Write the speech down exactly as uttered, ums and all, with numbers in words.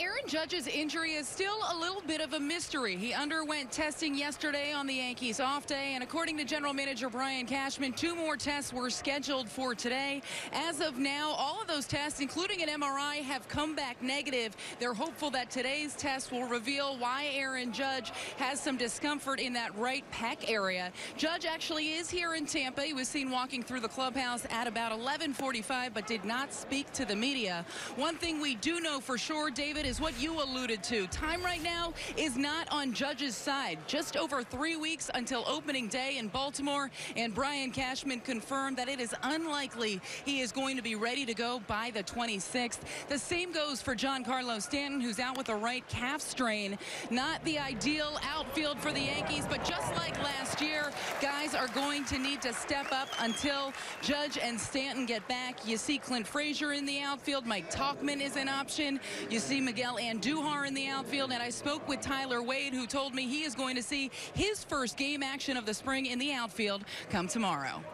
Aaron Judge's injury is still a little bit of a mystery. He underwent testing yesterday on the Yankees off day, and according to general manager Brian Cashman, two more tests were scheduled for today. As of now, all of those tests, including an M R I, have come back negative. They're hopeful that today's test will reveal why Aaron Judge has some discomfort in that right pec area. Judge actually is here in Tampa. He was seen walking through the clubhouse at about eleven forty-five, but did not speak to the media. One thing we do know for sure, David, is what you alluded to. Time right now is not on Judge's side. Just over three weeks until opening day in Baltimore, and Brian Cashman confirmed that it is unlikely he is going to be ready to go by the twenty-sixth. The same goes for Giancarlo Stanton, who's out with a right calf strain. Not the ideal outfield for the Yankees, but just like last year, guys are going to need to step up until Judge and Stanton get back. You see Clint Frazier in the outfield. Mike Tauchman is an option. You see Miguel Andujar in the outfield, and I spoke with Tyler Wade, who told me he is going to see his first game action of the spring in the outfield come tomorrow.